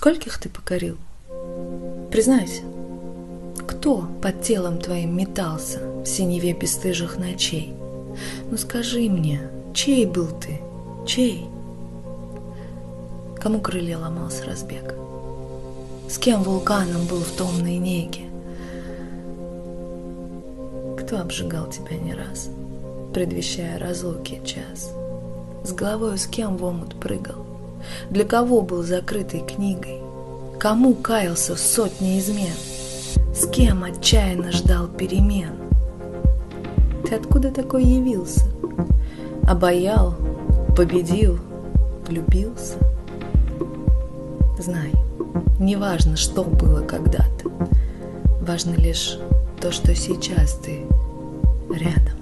Скольких ты покорил? Признайся, кто под телом твоим метался в синеве бесстыжих ночей? Ну скажи мне, чей был ты, чей? Кому крылья ломал с разбега? С кем вулканом был в томной неге? Кто обжигал тебя не раз, предвещая разлуки час? С головою с кем в омут прыгал? Для кого был закрытой книгой? Кому каялся в сотне измен? С кем отчаянно ждал перемен? Ты откуда такой явился? Обаял, победил, влюбился? Знай, не важно, что было когда-то, важно лишь то, что сейчас ты рядом.